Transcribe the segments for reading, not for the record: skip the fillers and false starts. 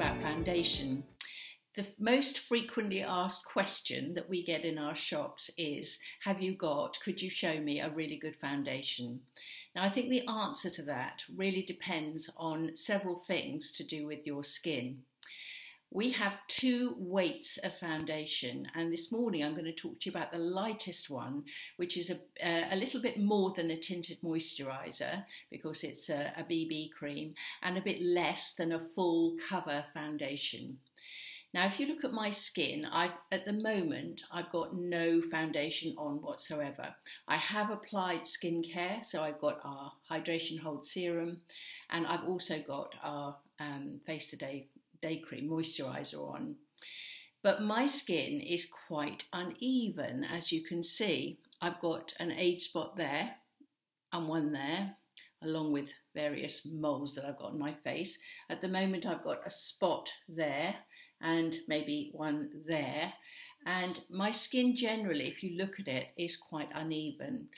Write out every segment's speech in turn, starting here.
about foundation. The most frequently asked question that we get in our shops is, have you got, could you show me a really good foundation? Now, I think the answer to that really depends on several things to do with your skin. We have two weights of foundation, and this morning I'm going to talk to you about the lightest one, which is a little bit more than a tinted moisturiser because it's a BB cream, and a bit less than a full cover foundation. Now, if you look at my skin, at the moment I've got no foundation on whatsoever. I have applied skincare, so I've got our Hydration Hold Serum, and I've also got our Face Today Day Cream moisturizer on. But my skin is quite uneven, as you can see. I've got an age spot there and one there, along with various moles that I've got on my face. At the moment, I've got a spot there and maybe one there. And my skin generally, if you look at it, is quite uneven.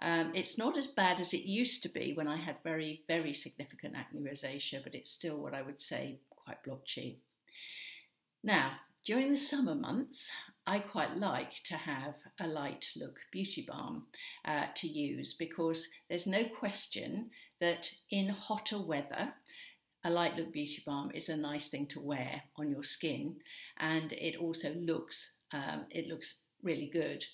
It's not as bad as it used to be when I had very, very significant acne rosacea, but it's still what I would say quite blotchy. Now, during the summer months, I quite like to have a Light Look Beauty Balm to use, because there's no question that in hotter weather, a Light Look Beauty Balm is a nice thing to wear on your skin, and it also looks, it looks really good.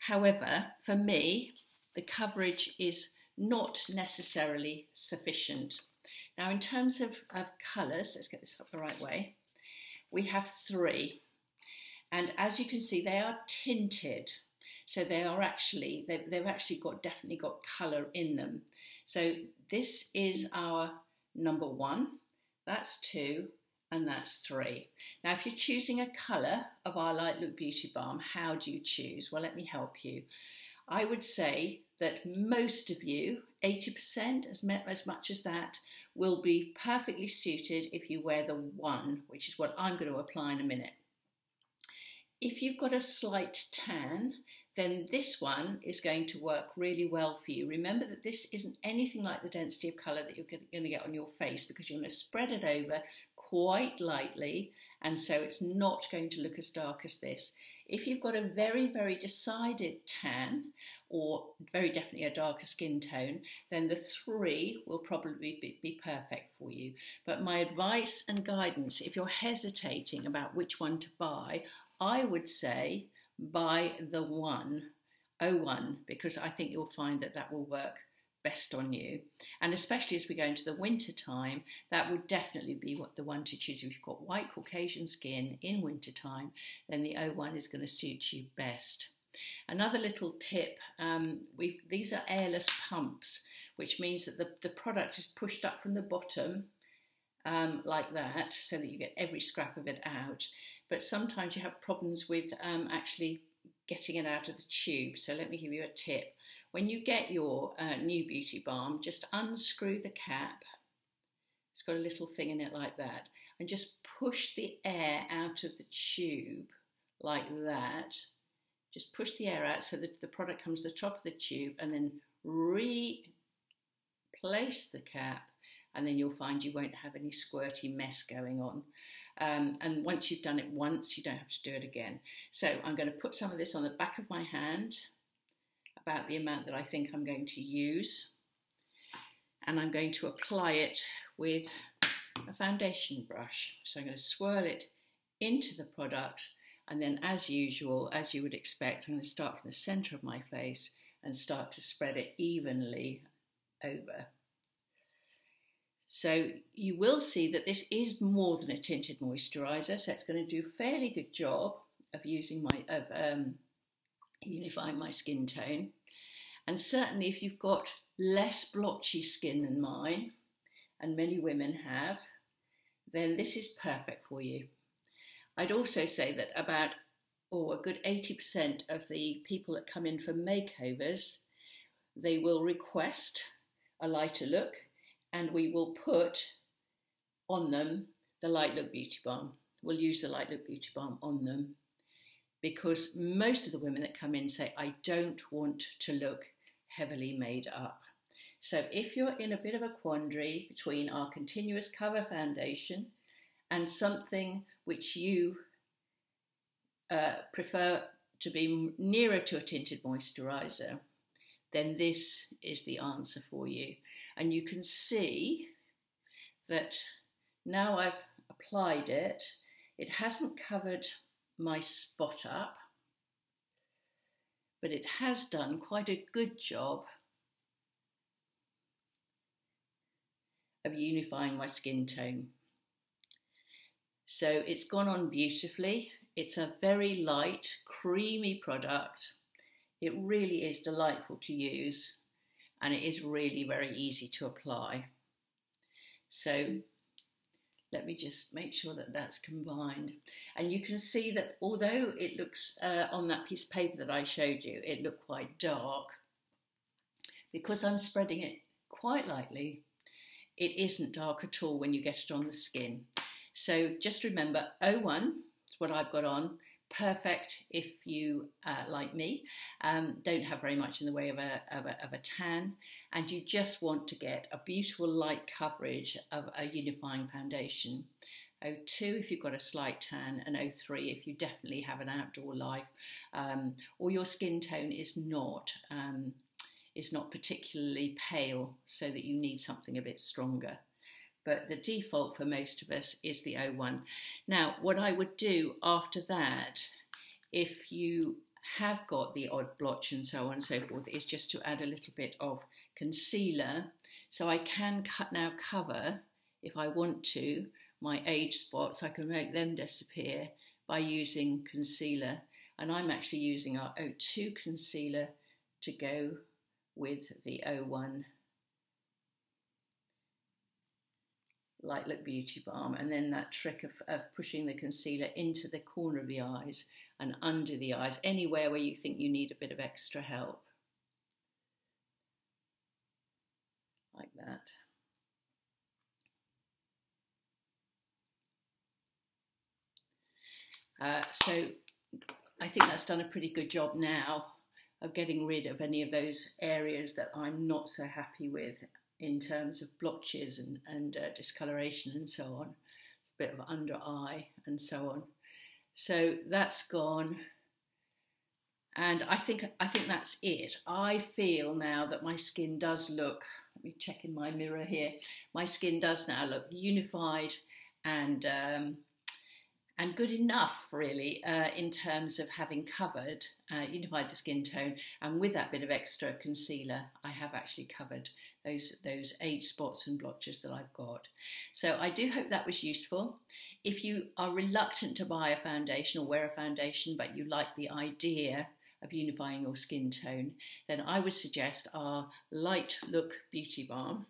However, for me, the coverage is not necessarily sufficient. Now, in terms of colours, let's get this up the right way, we have three. And as you can see, they are tinted. So they are actually, they've definitely got colour in them. So this is our number one, that's two, and that's three. Now, if you're choosing a colour of our Light Look Beauty Balm, how do you choose? Well, let me help you. I would say that most of you, 80%, as much as that, will be perfectly suited if you wear the one, which is what I'm going to apply in a minute. If you've got a slight tan, then this one is going to work really well for you. Remember that this isn't anything like the density of colour that you're going to get on your face, because you're going to spread it over quite lightly, and so it's not going to look as dark as this. If you've got a very, very decided tan, or very definitely a darker skin tone, then the three will probably be perfect for you. But my advice and guidance, if you're hesitating about which one to buy, I would say buy the one, because I think you'll find that that will work best on you. And especially as we go into the winter time, that would definitely be what the one to choose. If you've got white Caucasian skin in winter time, then the O1 is going to suit you best. Another little tip, these are airless pumps, which means that the product is pushed up from the bottom like that, so that you get every scrap of it out. But sometimes you have problems with actually getting it out of the tube. So let me give you a tip. When you get your new beauty balm, just unscrew the cap. It's got a little thing in it like that. And just push the air out of the tube like that. Just push the air out so that the product comes to the top of the tube, and then replace the cap, and then you'll find you won't have any squirty mess going on. And once you've done it once, you don't have to do it again. So I'm going to put some of this on the back of my hand, about the amount that I think I'm going to use. And I'm going to apply it with a foundation brush. So I'm going to swirl it into the product. And then, as usual, as you would expect, I'm going to start from the centre of my face and start to spread it evenly over. So you will see that this is more than a tinted moisturiser, so it's going to do a fairly good job of unifying my skin tone. And certainly if you've got less blotchy skin than mine, and many women have, then this is perfect for you. I'd also say that a good 80% of the people that come in for makeovers, they will request a lighter look, and we will put on them the Light Look Beauty Balm. We'll use the Light Look Beauty Balm on them, because most of the women that come in say, I don't want to look heavily made up. So if you're in a bit of a quandary between our continuous cover foundation and something which you prefer to be nearer to a tinted moisturiser, then this is the answer for you. And you can see that now I've applied it, it hasn't covered my spot up, but it has done quite a good job of unifying my skin tone. So it's gone on beautifully. It's a very light, creamy product. It really is delightful to use, and it is really very easy to apply. So let me just make sure that that's combined. And you can see that although it looks on that piece of paper that I showed you, it looked quite dark, because I'm spreading it quite lightly, it isn't dark at all when you get it on the skin. So just remember, 01, what I've got on, perfect if you, like me, don't have very much in the way of a tan, and you just want to get a beautiful light coverage of a unifying foundation. 02 if you've got a slight tan, and 03 if you definitely have an outdoor life, or your skin tone is not particularly pale, so that you need something a bit stronger. But the default for most of us is the 01. Now, what I would do after that, if you have got the odd blotch and so on and so forth, is just to add a little bit of concealer. So I can now cover, if I want to, my age spots. I can make them disappear by using concealer. And I'm actually using our 02 concealer to go with the 01 Light Look Beauty Balm, and then that trick of pushing the concealer into the corner of the eyes and under the eyes, anywhere where you think you need a bit of extra help. Like that. So I think that's done a pretty good job now of getting rid of any of those areas that I'm not so happy with, in terms of blotches and discoloration and so on, a bit of under eye and so on. So that's gone, and I think that's it. I feel now that my skin does look, let me check in my mirror here, my skin does now look unified and good enough, really, in terms of having covered, unified the skin tone, and with that bit of extra concealer, I have actually covered those age spots and blotches that I've got. So I do hope that was useful. If you are reluctant to buy a foundation or wear a foundation, but you like the idea of unifying your skin tone, then I would suggest our Light Look Beauty Balm.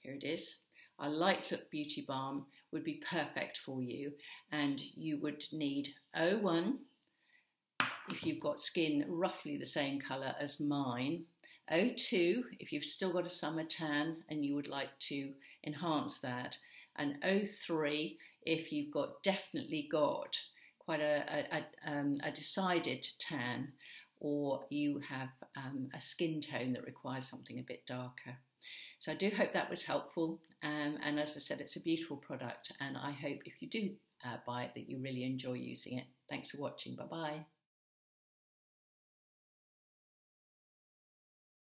Here it is. Our Light Look Beauty Balm would be perfect for you, and you would need 01 if you've got skin roughly the same colour as mine, 02 if you've still got a summer tan and you would like to enhance that, and 03 if you've got quite a decided tan, or you have a skin tone that requires something a bit darker. So I do hope that was helpful, and as I said, it's a beautiful product, and I hope if you do buy it that you really enjoy using it. Thanks for watching. Bye-bye.